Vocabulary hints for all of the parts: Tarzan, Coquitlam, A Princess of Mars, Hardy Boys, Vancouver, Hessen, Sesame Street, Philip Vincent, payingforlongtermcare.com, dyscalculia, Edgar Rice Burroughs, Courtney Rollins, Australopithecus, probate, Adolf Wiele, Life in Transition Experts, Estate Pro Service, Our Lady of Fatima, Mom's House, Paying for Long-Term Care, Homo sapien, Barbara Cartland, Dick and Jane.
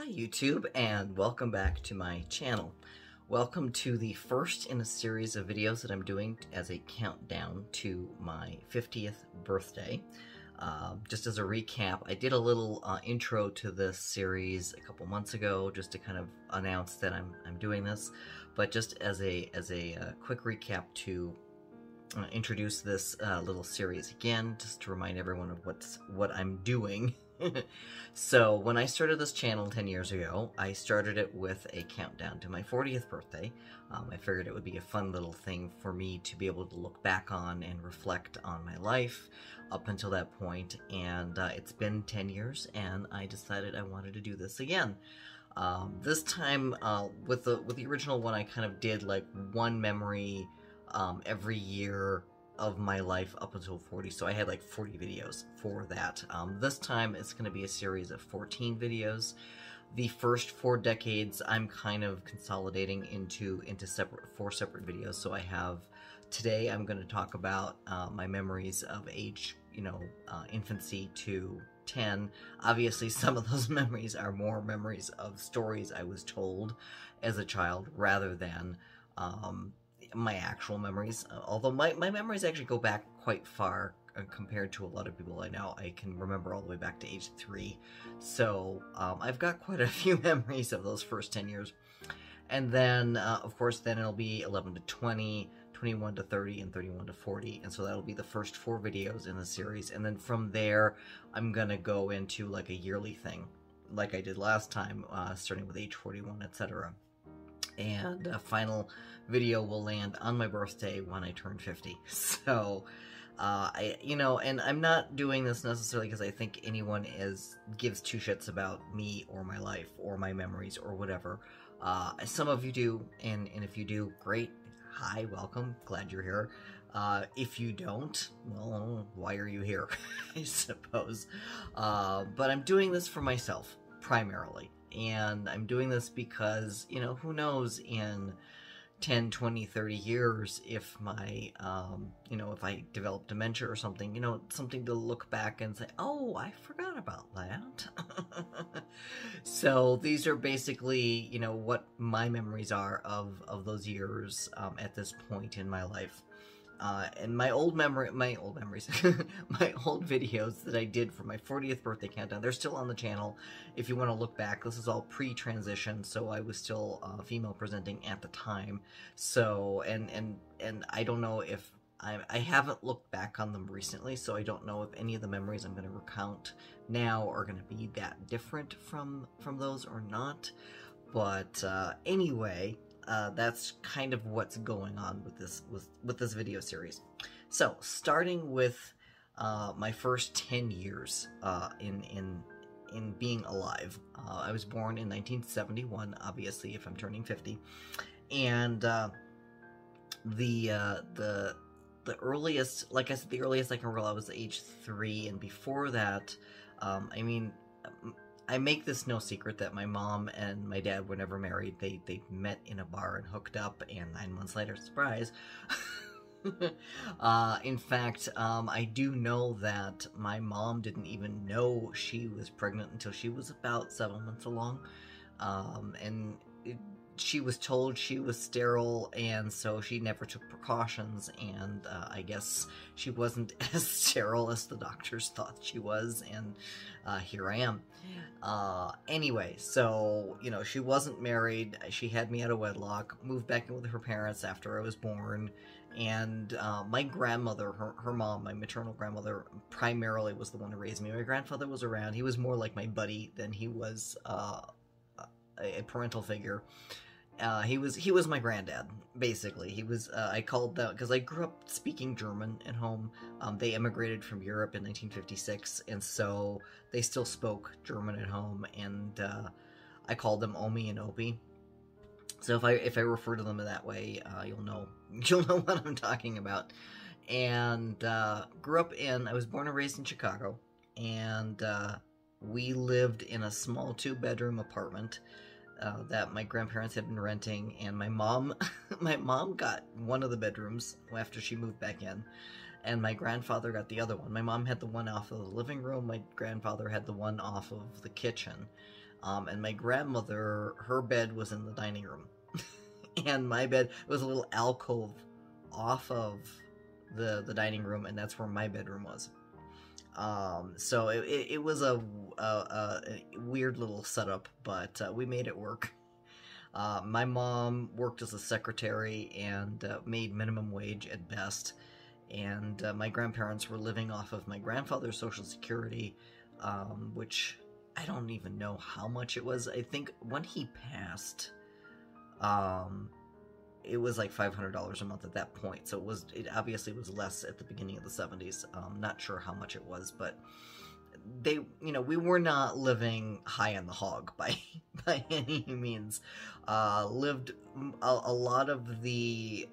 Hi YouTube, and welcome back to my channel. Welcome to the first in a series of videos that I'm doing as a countdown to my 50th birthday. Just as a recap, I did a little intro to this series a couple months ago just to kind of announce that I'm doing this, but just as a quick recap to introduce this little series again, just to remind everyone of what I'm doing. So when I started this channel 10 years ago, I started it with a countdown to my 40th birthday. I figured it would be a fun little thing for me to be able to look back on and reflect on my life up until that point, and it's been 10 years and I decided I wanted to do this again. This time with the original one, I kind of did like one memory every year of my life up until 40, so I had like 40 videos for that. This time it's going to be a series of 14 videos. The first 4 decades I'm kind of consolidating into four separate videos. So I have today I'm going to talk about my memories of age, you know, infancy to 10. Obviously some of those memories are more memories of stories I was told as a child rather than my actual memories, although my memories actually go back quite far compared to a lot of people I know. I can remember all the way back to age 3, so I've got quite a few memories of those first 10 years. And then, of course, then it'll be 11 to 20, 21 to 30, and 31 to 40, and so that'll be the first 4 videos in the series, and then from there, I'm gonna go into like a yearly thing, like I did last time, starting with age 41, etc. And a final video will land on my birthday when I turn 50. So, you know, and I'm not doing this necessarily because I think anyone gives 2 shits about me or my life or my memories or whatever. Some of you do, and if you do, great. Hi, welcome. Glad you're here. If you don't, well, why are you here? I suppose. But I'm doing this for myself, primarily. And I'm doing this because, you know, who knows in 10, 20, 30 years if my, you know, if I develop dementia or something, you know, something to look back and say, oh, I forgot about that. So these are basically, you know, what my memories are of those years at this point in my life. And my old memories, my old videos that I did for my 40th birthday countdown, they're still on the channel. If you want to look back, this is all pre-transition, so I was still female presenting at the time. So, and I don't know if, I haven't looked back on them recently, so I don't know if any of the memories I'm going to recount now are going to be that different from those or not. But anyway, that's kind of what's going on with this with this video series. So starting with my first 10 years in being alive, I was born in 1971. Obviously, if I'm turning 50, and the earliest, like I said, the earliest I can recall, I was age 3, and before that, I mean. I make this no secret that my mom and my dad were never married. They met in a bar and hooked up, and 9 months later, surprise. In fact, I do know that my mom didn't even know she was pregnant until she was about 7 months along. And she was told she was sterile, and so she never took precautions, and I guess she wasn't as sterile as the doctors thought she was, and here I am. Anyway, so, you know, she wasn't married, she had me out of wedlock, moved back in with her parents after I was born, and my grandmother, her mom, my maternal grandmother, primarily was the one who raised me. My grandfather was around, he was more like my buddy than he was a parental figure. He was my granddad, basically. He was, I called that because I grew up speaking German at home. They immigrated from Europe in 1956, and so they still spoke German at home, and I called them Omi and Opie. So if I refer to them in that way, you'll know what I'm talking about. And I was born and raised in Chicago, and we lived in a small 2-bedroom apartment that my grandparents had been renting, and my mom got one of the bedrooms after she moved back in, and my grandfather got the other one. My mom had the one off of the living room, my grandfather had the one off of the kitchen, And my grandmother, her bed was in the dining room. And my bed was a little alcove off of the dining room, and that's where my bedroom was. So it was a weird little setup, but we made it work. My mom worked as a secretary and made minimum wage at best. And my grandparents were living off of my grandfather's Social Security, which I don't even know how much it was. I think when he passed, it was like $500 a month at that point. So it obviously was less at the beginning of the 70s. Not sure how much it was, but they, we were not living high on the hog by any means. Lived a lot of the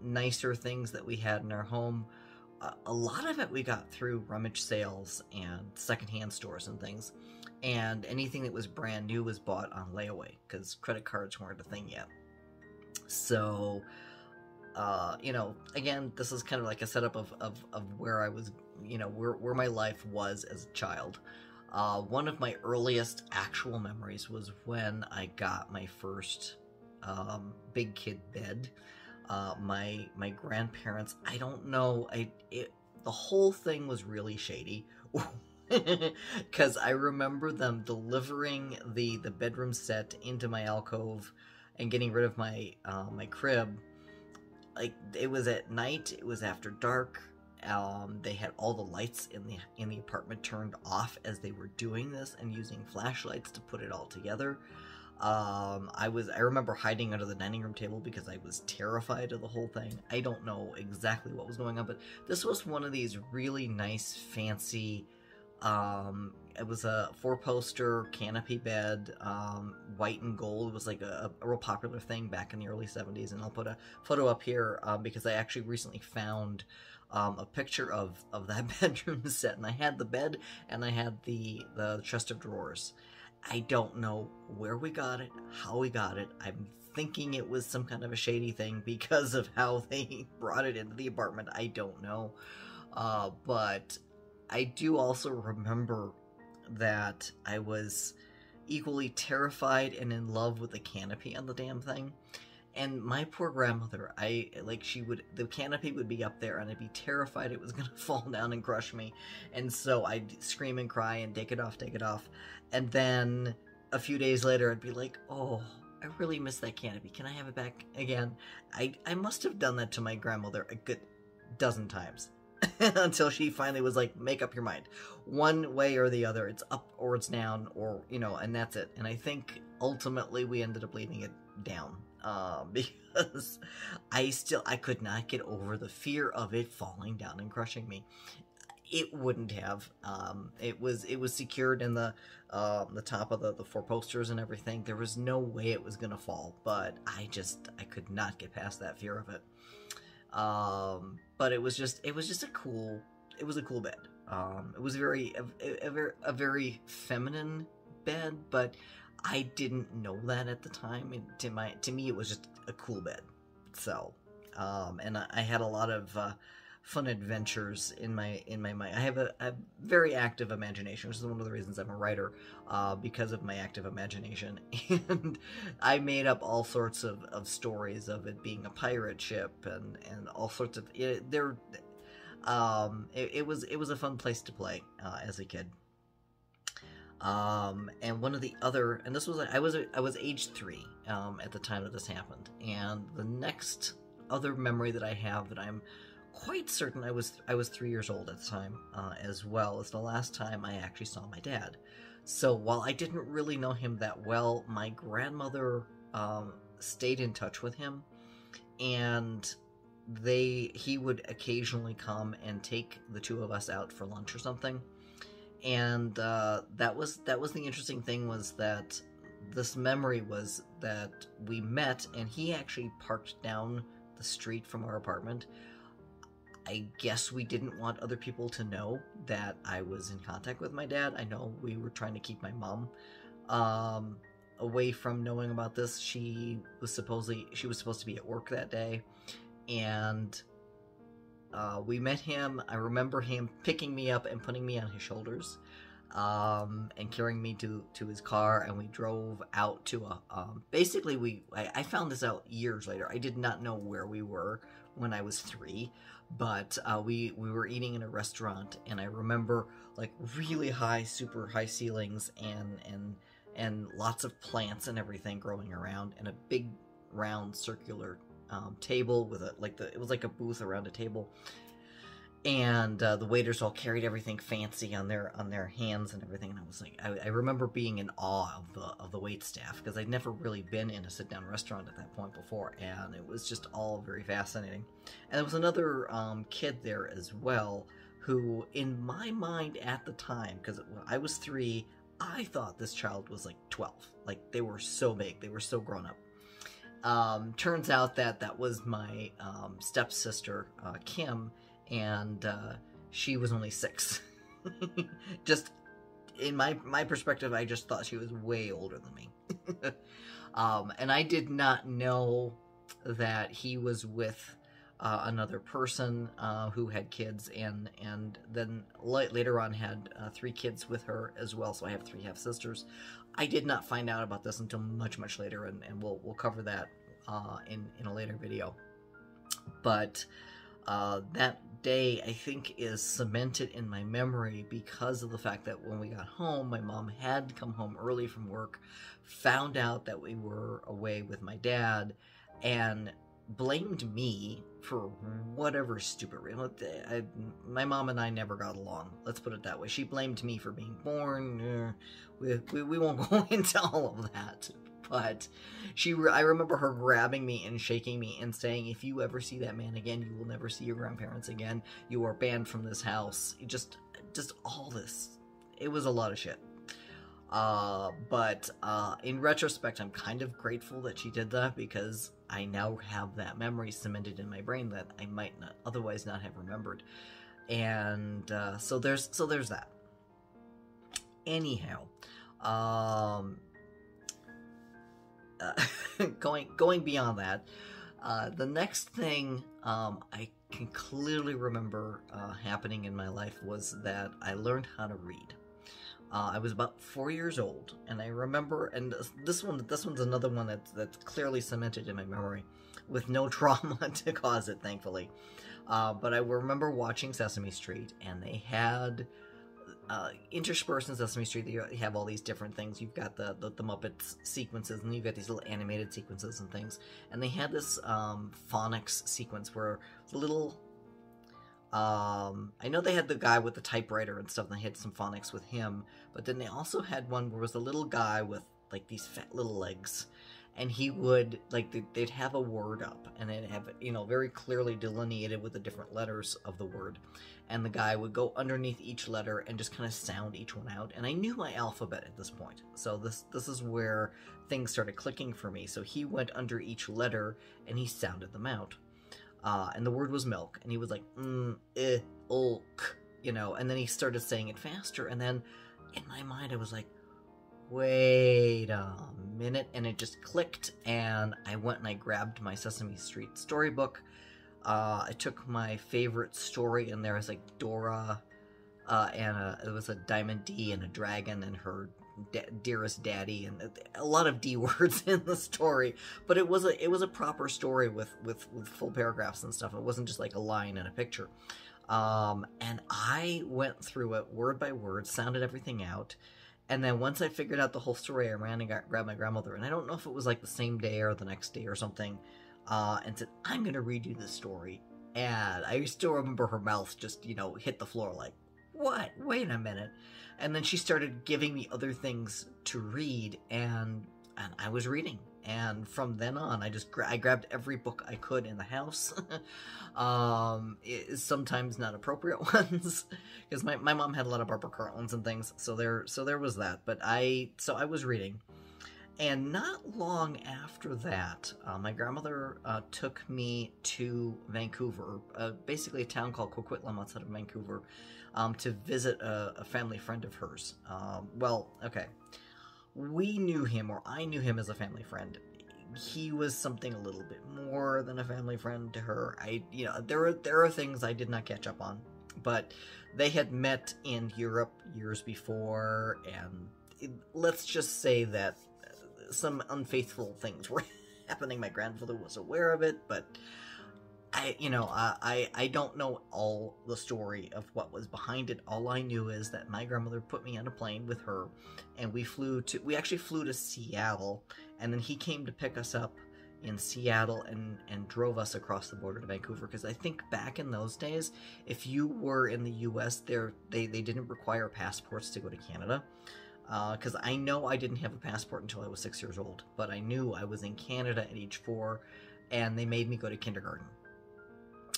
nicer things that we had in our home. A lot of it we got through rummage sales and secondhand stores and things. And anything that was brand new was bought on layaway because credit cards weren't a thing yet. So, again, this is kind of like a setup of where I was, where my life was as a child. One of my earliest actual memories was when I got my first big kid bed. My grandparents, I don't know, the whole thing was really shady, because I remember them delivering the bedroom set into my alcove and getting rid of my my crib. Like, it was at night, it was after dark. They had all the lights in the apartment turned off as they were doing this and using flashlights to put it all together. I remember hiding under the dining room table because I was terrified of the whole thing. I don't know exactly what was going on, but this was one of these really nice, fancy, it was a 4-poster canopy bed, white and gold. It was like a real popular thing back in the early 70s, and I'll put a photo up here, because I actually recently found a picture of that bedroom set, and I had the bed, and I had the chest of drawers. I don't know where we got it, how we got it. I'm thinking it was some kind of a shady thing because of how they brought it into the apartment. I don't know. But I do also remember that I was equally terrified and in love with the canopy on the damn thing. And my poor grandmother, the canopy would be up there and I'd be terrified it was going to fall down and crush me. And so I'd scream and cry and take it off. And then a few days later, I'd be like, oh, I really miss that canopy. Can I have it back again? I must have done that to my grandmother a good dozen times until she finally was like, make up your mind. One way or the other, it's up or it's down, or, and that's it. And I think ultimately we ended up leaving it down. Because I could not get over the fear of it falling down and crushing me. It wouldn't have. It was secured in the top of the 4-posters and everything. There was no way it was gonna fall, but I could not get past that fear of it. But it was just a cool bed. It was a very feminine bed, but I didn't know that at the time. To me, it was just a cool bed. So, and I had a lot of fun adventures in my mind. I have a very active imagination, which is one of the reasons I'm a writer, because of my active imagination. And I made up all sorts of stories of it being a pirate ship and all sorts of there. It was a fun place to play as a kid. And one of the other, and this was, I was age 3, at the time that this happened. And the next other memory that I have that I'm quite certain I was 3 years old at the time, as well, is the last time I actually saw my dad. So while I didn't really know him that well, my grandmother, stayed in touch with him, and he would occasionally come and take the two of us out for lunch or something. And that was the interesting thing, was that this memory was that we met, and he actually parked down the street from our apartment. I guess we didn't want other people to know that I was in contact with my dad. I know we were trying to keep my mom away from knowing about this. She was supposed to be at work that day, and we met him. I remember him picking me up and putting me on his shoulders. and carrying me to his car, and we drove out to a, basically I found this out years later. I did not know where we were when I was 3, but we were eating in a restaurant, and I remember like really high, super high ceilings and lots of plants and everything growing around, and a big round circular table with a, it was like a booth around a table. And the waiters all carried everything fancy on their hands and everything, and I was like, I remember being in awe of the wait staff, because I'd never really been in a sit-down restaurant at that point before, and it was just all very fascinating. And there was another kid there as well, who in my mind at the time, because when I was 3, I thought this child was like 12. Like, they were so big, they were so grown up. Turns out that was my stepsister, Kim. And she was only 6. Just in my perspective, I just thought she was way older than me. And I did not know that he was with another person who had kids, and then later on had 3 kids with her as well. So I have 3 half sisters. I did not find out about this until much later, and we'll cover that in a later video. But that day, I think, is cemented in my memory because of the fact that when we got home, my mom had come home early from work, found out that we were away with my dad, and blamed me for whatever stupid reason. My mom and I never got along, let's put it that way. She blamed me for being born. We won't go into all of that. But I remember her grabbing me and shaking me and saying, if you ever see that man again, you will never see your grandparents again. You are banned from this house. Just all this. It was a lot of shit. But in retrospect, I'm kind of grateful that she did that, because I now have that memory cemented in my brain that I might not otherwise not have remembered. And so there's that. Anyhow, going beyond that, the next thing I can clearly remember happening in my life was that I learned how to read. I was about 4 years old, and I remember, and this one's another one that's clearly cemented in my memory, with no trauma to cause it, thankfully. But I remember watching Sesame Street, and they had interspersed in Sesame Street, you have all these different things. You've got the Muppets sequences, and you've got these little animated sequences and things. And they had this phonics sequence where the little... I know they had the guy with the typewriter and stuff, and they had some phonics with him. But then they also had one where it was a little guy with, like, these fat little legs. And he would, like, they'd have a word up, and they'd have it, you know, very clearly delineated with the different letters of the word. And the guy would go underneath each letter and just kind of sound each one out. And I knew my alphabet at this point. So this is where things started clicking for me. So he went under each letter, and he sounded them out. And the word was milk. And he was like, ulk, you know. And then he started saying it faster. And then in my mind, I was like, wait a minute, and it just clicked, and I went and I grabbed my Sesame Street storybook. I took my favorite story, and there was like Dora, it was a Diamond D and a dragon and her dearest daddy, and a lot of D words in the story. But it was a proper story with full paragraphs and stuff. It wasn't just like a line and a picture. And I went through it word by word, sounded everything out. And then once I figured out the whole story, I ran and grabbed my grandmother, and I don't know if it was like the same day or the next day or something, and said, I'm going to read you this story. And I still remember her mouth just, you know, hit the floor like, what? Wait a minute. And then she started giving me other things to read, and I was reading. And from then on, I just grabbed every book I could in the house. Sometimes not appropriate ones, because my mom had a lot of Barbara Cartlands and things. So there was that. But I was reading, and not long after that, my grandmother took me to Vancouver, basically a town called Coquitlam outside of Vancouver, to visit a family friend of hers. Well, okay. We knew him, or I knew him as a family friend. He was something a little bit more than a family friend to her. There are things I did not catch up on But they had met in Europe years before, and let's just say that some unfaithful things were happening. My grandfather was aware of it, but I don't know all the story of what was behind it. All I knew is that my grandmother put me on a plane with her, and we actually flew to Seattle, and then he came to pick us up in Seattle and drove us across the border to Vancouver, because I think back in those days, if you were in the U.S., they didn't require passports to go to Canada. Because I know I didn't have a passport until I was 6 years old, but I knew I was in Canada at age 4, and they made me go to kindergarten.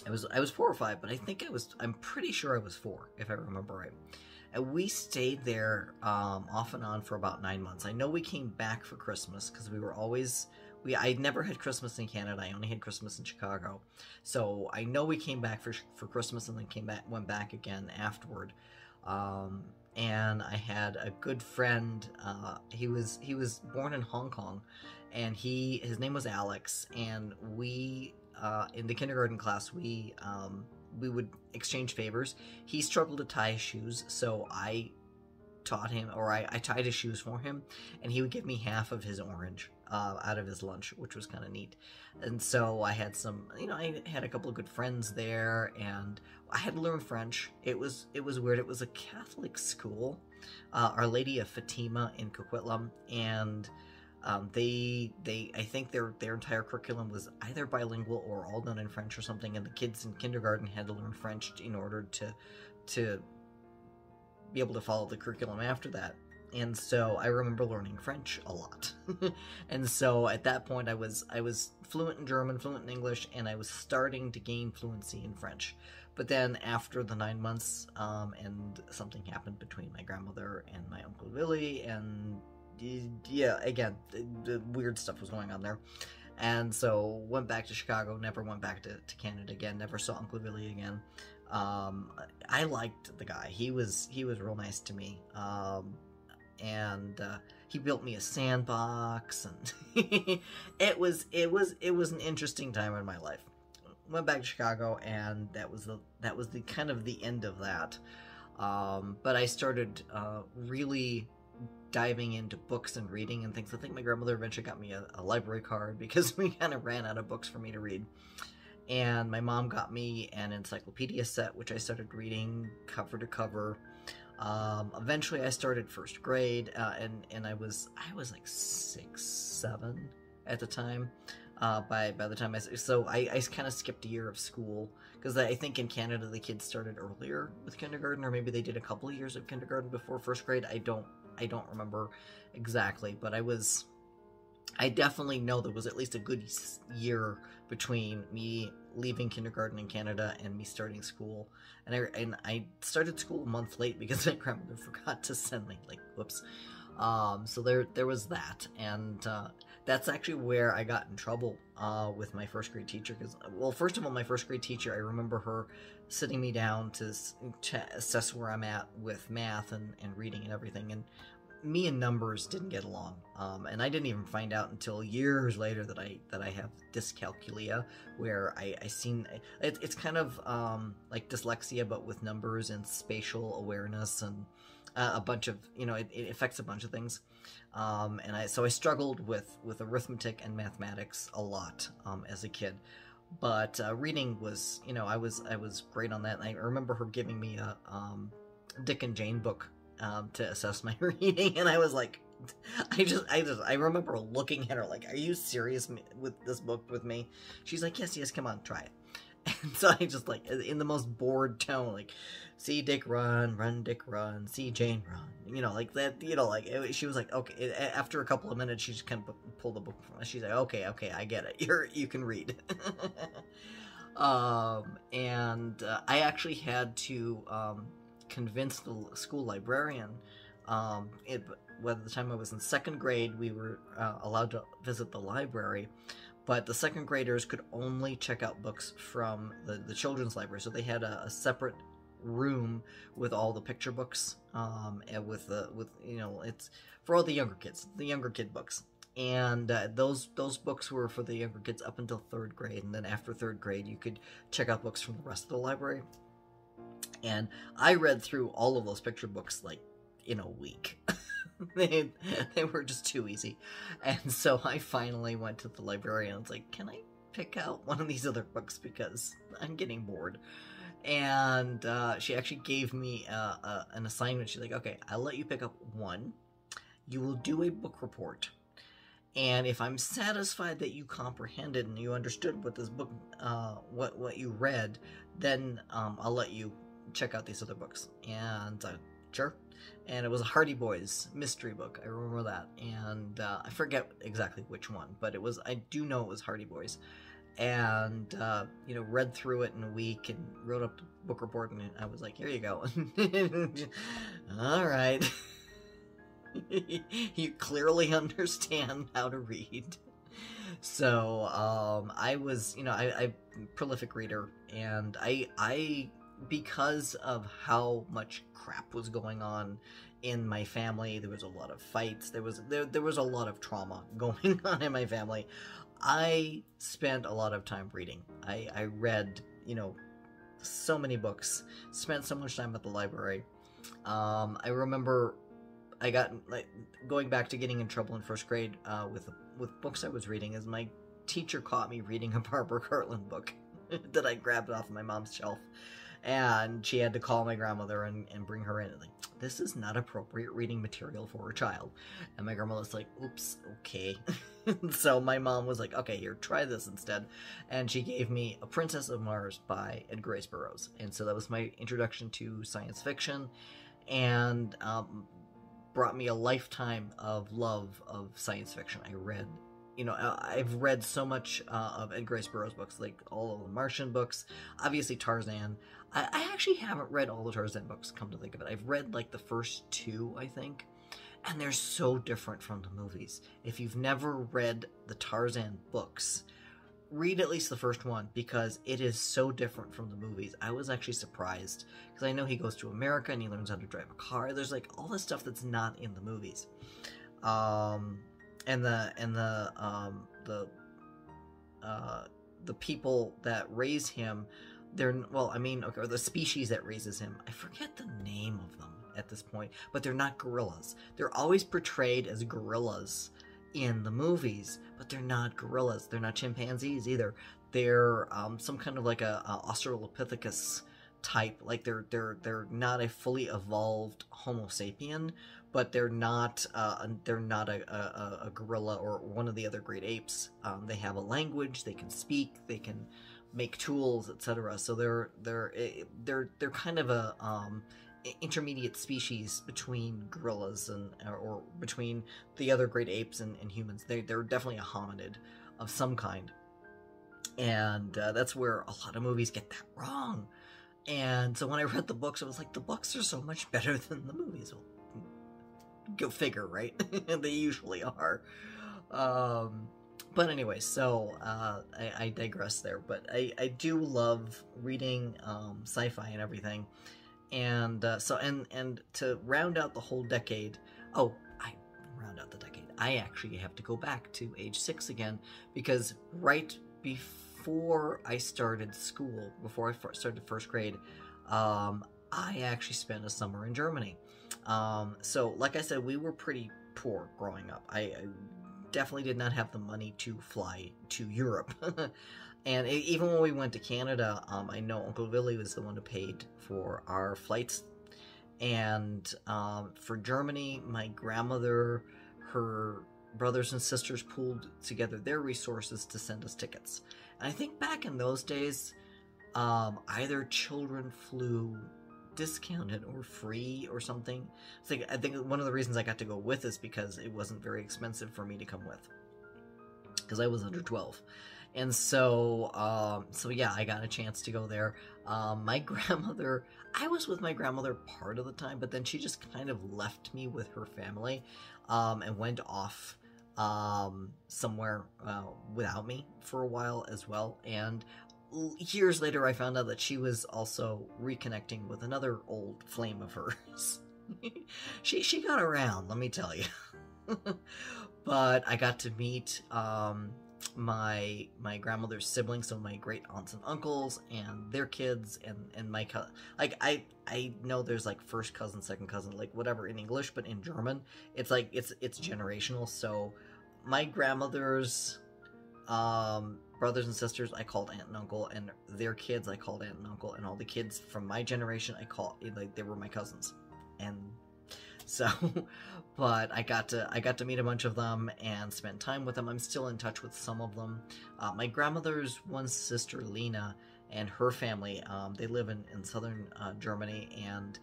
I was 4 or 5, but I'm pretty sure I was 4, if I remember right. And we stayed there off and on for about 9 months. I know we came back for Christmas, because I never had Christmas in Canada. I only had Christmas in Chicago. So I know we came back for Christmas, and then went back again afterward. And I had a good friend. He was born in Hong Kong, and his name was Alex, and we. In the kindergarten class, we would exchange favors. He struggled to tie his shoes, so I taught him, or I tied his shoes for him, and he would give me half of his orange out of his lunch, which was kind of neat. And so I had I had a couple of good friends there, and I had to learn French. It was weird. It was a Catholic school, Our Lady of Fatima in Coquitlam, and I think their entire curriculum was either bilingual or all done in French or something, and the kids in kindergarten had to learn French in order to be able to follow the curriculum after that. And so I remember learning French a lot. And so at that point I was fluent in German, fluent in English, and I was starting to gain fluency in French. But then after the 9 months, and something happened between my grandmother and my Uncle Willie, and yeah, again, the weird stuff was going on there. And so went back to Chicago, never went back to Canada again, never saw Uncle Billy again. I liked the guy. He was real nice to me. And he built me a sandbox, and it was an interesting time in my life. Went back to Chicago, and that was the kind of the end of that. But I started really diving into books and reading and things. I think my grandmother eventually got me a library card, because we kind of ran out of books for me to read. And my mom got me an encyclopedia set, which I started reading cover to cover. Eventually I started first grade, and I was like 6, 7 at the time. By the time I kind of skipped a year of school, because I think in Canada the kids started earlier with kindergarten, or maybe they did a couple of years of kindergarten before first grade. I don't remember exactly, but I definitely know there was at least a good year between me leaving kindergarten in Canada and me starting school. And I started school a month late, because my grandmother forgot to send me, like, whoops. So there was that, and that's actually where I got in trouble with my first grade teacher. Because, well, first of all, my first grade teacher, I remember her sitting me down to assess where I'm at with math and reading and everything, and me and numbers didn't get along, and I didn't even find out until years later that I have dyscalculia, where it's kind of like dyslexia, but with numbers and spatial awareness, and a bunch of, it affects a bunch of things. So I struggled with arithmetic and mathematics a lot as a kid. But reading was, I was great on that. And I remember her giving me a Dick and Jane book to assess my reading. And I was like, I remember looking at her like, are you serious with this book with me? She's like, yes, come on, try it. And so I just, like, in the most bored tone, like, see Dick run, run Dick run, see Jane run, like that, she was like, okay. After a couple of minutes, she just kind of pulled the book from us. She's like, okay, I get it. You can read. And I actually had to convince the school librarian, at the time I was in second grade, we were allowed to visit the library. But the second graders could only check out books from the children's library. So they had a separate room with all the picture books, and with it's for all the younger kids, the younger kid books. And those books were for the younger kids up until third grade. And then after third grade, you could check out books from the rest of the library. And I read through all of those picture books like in a week. They were just too easy. And so I finally went to the librarian and was like, can I pick out one of these other books because I'm getting bored? And she actually gave me an assignment. She's like, okay, I'll let you pick up one. You will do a book report. And if I'm satisfied that you comprehended and you understood what this book, what you read, then I'll let you check out these other books. And sure. And it was a Hardy Boys mystery book. I remember that. And I forget exactly which one, but it was, I do know it was Hardy Boys. And, you know, read through it in a week and wrote up the book report, and I was like, here you go. All right. You clearly understand how to read. So, I was, you know, I'm a prolific reader, and I because of how much crap was going on in my family, there was a lot of fights, there was a lot of trauma going on in my family. I spent a lot of time reading. I read, you know, so many books, spent so much time at the library. I remember I got, like, going back to getting in trouble in first grade with books I was reading, is my teacher caught me reading a Barbara Cartland book that I grabbed off my mom's shelf. And she had to call my grandmother and bring her in. And like, this is not appropriate reading material for a child. And my grandmother's like, oops, okay. So my mom was like, okay, here, try this instead. And she gave me A Princess of Mars by Edgar Rice Burroughs. And so that was my introduction to science fiction, and brought me a lifetime of love of science fiction. I read, you know, I've read so much of Edgar Rice Burroughs books, like all of the Martian books, obviously Tarzan. I actually haven't read all the Tarzan books, come to think of it. I've read like the first two, I think, and they're so different from the movies. If you've never read the Tarzan books, read at least the first one, because it is so different from the movies. I was actually surprised, because I know he goes to America and he learns how to drive a car. There's like all this stuff that's not in the movies. And the people that raise him, they're, well, I mean, okay, or the species that raises him, I forget the name of them at this point, but they're not gorillas. They're always portrayed as gorillas in the movies, but they're not gorillas. They're not chimpanzees either. They're some kind of like a Australopithecus type. Like they're not a fully evolved Homo sapien, but they're not a gorilla or one of the other great apes. They have a language. They can speak. They can make tools, etc. So they're kind of a intermediate species between gorillas and or between the other great apes and humans. They're definitely a hominid of some kind, and that's where a lot of movies get that wrong. And so when I read the books, I was like, the books are so much better than the movies. Well, go figure, right? They usually are. But anyway, so I digress there, but I do love reading sci-fi and everything. And so to round out the whole decade, oh, I round out the decade, I actually have to go back to age 6 again, because right before I started school, before I started first grade, I actually spent a summer in Germany. So like I said, we were pretty poor growing up. I definitely did not have the money to fly to Europe. And even when we went to Canada, I know Uncle Willie was the one who paid for our flights. And for Germany, my grandmother, her brothers and sisters pooled together their resources to send us tickets. And I think back in those days, either children flew discounted or free or something. It's like, I think one of the reasons I got to go with is because it wasn't very expensive for me to come with, because I was under 12. And so, yeah, I got a chance to go there. My grandmother, I was with my grandmother part of the time, but then she just kind of left me with her family, and went off, somewhere, without me for a while as well. And years later, I found out that she was also reconnecting with another old flame of hers. She got around, let me tell you. But I got to meet, my grandmother's siblings, so my great aunts and uncles and their kids, and my cousin. Like I know there's like first cousin, second cousin, like whatever in English, but in German it's like it's generational. So my grandmother's brothers and sisters I called aunt and uncle, and their kids I called aunt and uncle, and all the kids from my generation I called, like, they were my cousins. And so, but I got to meet a bunch of them and spend time with them. I'm still in touch with some of them. My grandmother's one sister, Lena, and her family, they live in southern Germany, and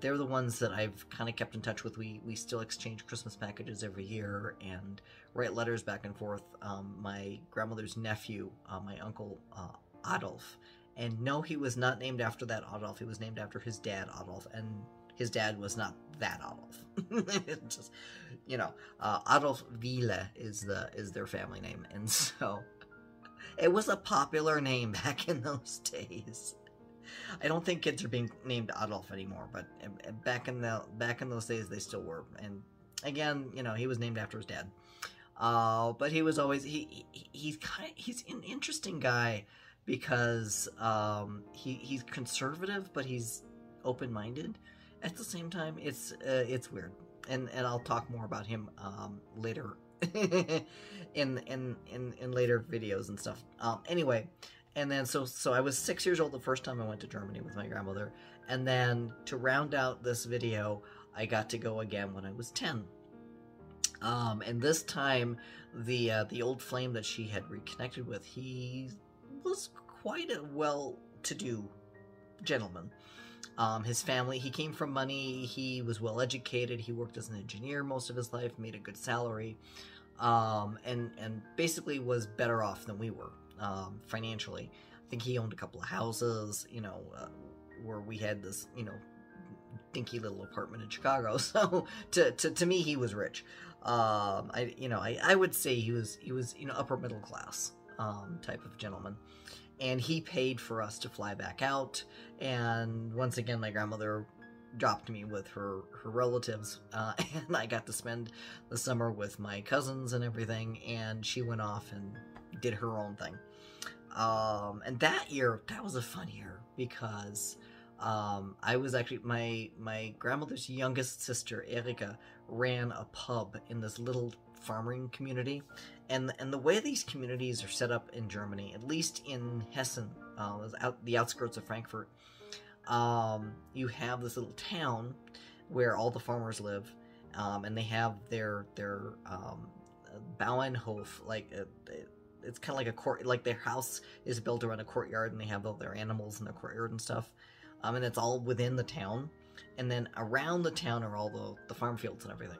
they're the ones that I've kind of kept in touch with. We still exchange Christmas packages every year and write letters back and forth. My grandmother's nephew, my uncle Adolf, and no, he was not named after that Adolf. He was named after his dad, Adolf, and his dad was not that Adolf. It's just, you know, Adolf Wiele is their family name, and so it was a popular name back in those days. I don't think kids are being named Adolf anymore, but back in those days they still were. And again, you know, he was named after his dad. But he was always he's an interesting guy because he's conservative, but he's open-minded at the same time. It's weird, and I'll talk more about him later in later videos and stuff. Anyway, and then so I was 6 years old the first time I went to Germany with my grandmother, and then to round out this video I got to go again when I was 10. And this time the old flame that she had reconnected with, he was quite a well-to-do gentleman. His family, he came from money, he was well educated, he worked as an engineer most of his life, made a good salary, and basically was better off than we were, financially. I think he owned a couple of houses, you know, where we had this, you know, dinky little apartment in Chicago. So to me, he was rich. I would say he was, you know, upper middle class, type of gentleman. And he paid for us to fly back out, and once again my grandmother dropped me with her relatives, and I got to spend the summer with my cousins and everything, and she went off and did her own thing. And that year, that was a fun year, because I was actually, my grandmother's youngest sister, Erica, ran a pub in this little farming community, and the way these communities are set up in Germany, at least in Hessen, the outskirts of Frankfurt, you have this little town where all the farmers live, and they have their Bauernhof, like it's kind of like a court, like their house is built around a courtyard, and they have all their animals in the courtyard and stuff, and it's all within the town, and then around the town are all the farm fields and everything.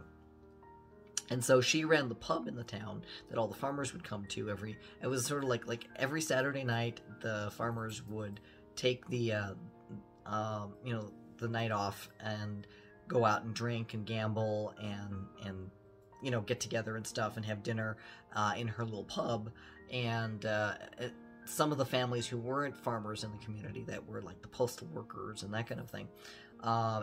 And so she ran the pub in the town that all the farmers would come to every. It was sort of like every Saturday night, the farmers would take the night off and go out and drink and gamble and you know, get together and stuff and have dinner in her little pub. And some of the families who weren't farmers in the community, that were like the postal workers and that kind of thing.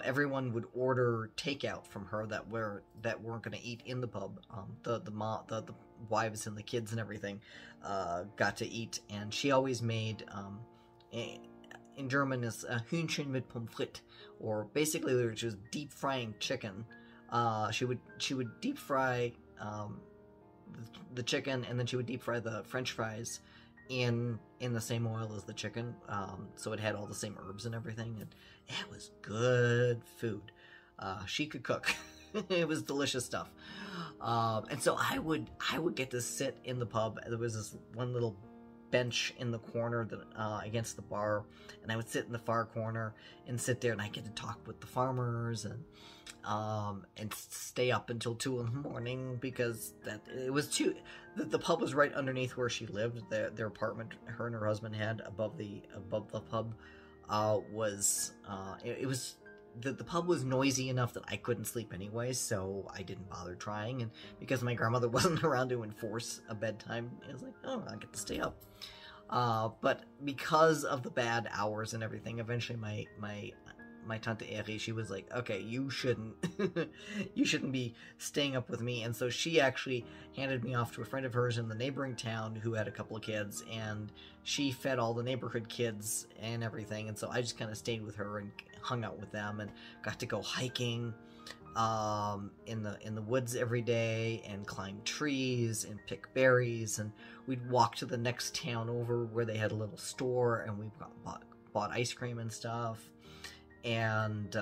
Everyone would order takeout from her that weren't going to eat in the pub. The wives and the kids and everything got to eat, and she always made in German is Hühnchen mit Pommes frites, or basically which was deep frying chicken. She would deep fry the chicken, and then she would deep fry the French fries in the same oil as the chicken, so it had all the same herbs and everything, and it was good food. She could cook. It was delicious stuff. And so I would get to sit in the pub. There was this one little bench in the corner that against the bar, and I would sit in the far corner and sit there, and I get to talk with the farmers and stay up until 2 in the morning, because that it was two. The pub was right underneath where she lived. Their apartment, her and her husband had above the pub, the pub was noisy enough that I couldn't sleep anyway, so I didn't bother trying. And because my grandmother wasn't around to enforce a bedtime, I was like, oh, I get to stay up. But because of the bad hours and everything, eventually my my Tante Eri, she was like, okay, you shouldn't, you shouldn't be staying up with me. And so she actually handed me off to a friend of hers in the neighboring town who had a couple of kids, and she fed all the neighborhood kids and everything. And so I just kind of stayed with her and hung out with them and got to go hiking in the woods every day and climb trees and pick berries. And we'd walk to the next town over where they had a little store, and we bought ice cream and stuff. And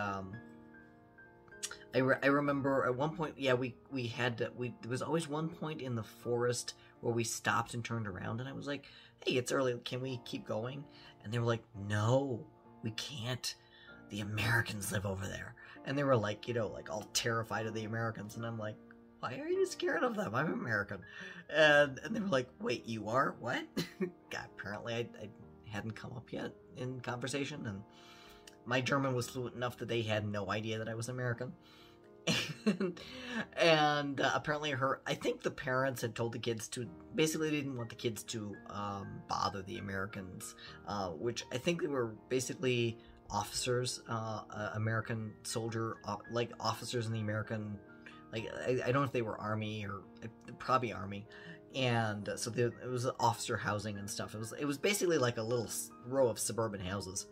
I remember at one point, yeah, there was always one point in the forest where we stopped and turned around, and I was like, hey, it's early, can we keep going? And they were like, no, we can't, the Americans live over there. And they were like, you know, like all terrified of the Americans, and I'm like, why are you scared of them? I'm American. And they were like, wait, you are? What? God, apparently I hadn't come up yet in conversation, and my German was fluent enough that they had no idea that I was American. And apparently I think the parents had told the kids to, basically they didn't want the kids to bother the Americans, which I think they were basically officers, American soldier, like officers in the American, like, I don't know if they were Army, or probably Army. And so it was officer housing and stuff. It was basically like a little row of suburban houses.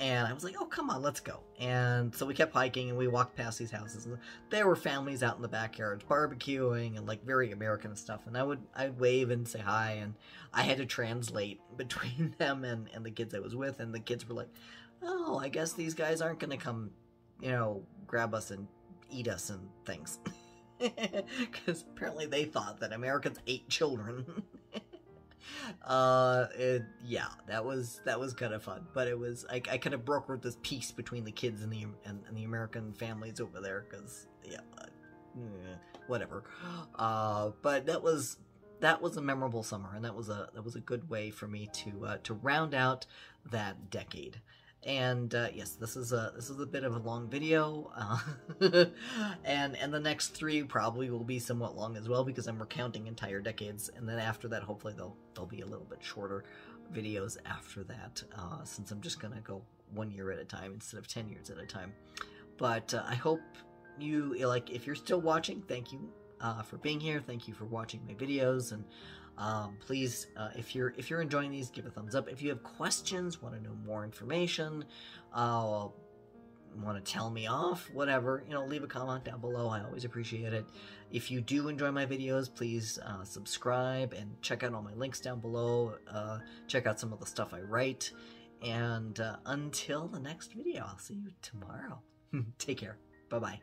And I was like, oh, come on, let's go. And so we kept hiking, and we walked past these houses, and there were families out in the backyards barbecuing and like very American stuff. And I'd wave and say hi, and I had to translate between them and the kids I was with. And the kids were like, oh, I guess these guys aren't going to come, you know, grab us and eat us and things. Because apparently they thought that Americans ate children. Yeah, that was kind of fun, but it was, I kind of brokered this peace between the kids and the American families over there, because, yeah, whatever. But that was a memorable summer, and that was a good way for me to round out that decade. And yes, this is a bit of a long video, and the next three probably will be somewhat long as well, because I'm recounting entire decades. And then after that, hopefully they'll be a little bit shorter videos after that, since I'm just gonna go 1 year at a time instead of 10 years at a time. But I hope you like, if you're still watching, thank you for being here. Thank you for watching my videos. And please, if you're enjoying these, give a thumbs up. If you have questions, want to know more information, want to tell me off, whatever, you know, leave a comment down below. I always appreciate it. If you do enjoy my videos, please subscribe and check out all my links down below. Check out some of the stuff I write. And until the next video, I'll see you tomorrow. Take care. Bye-bye.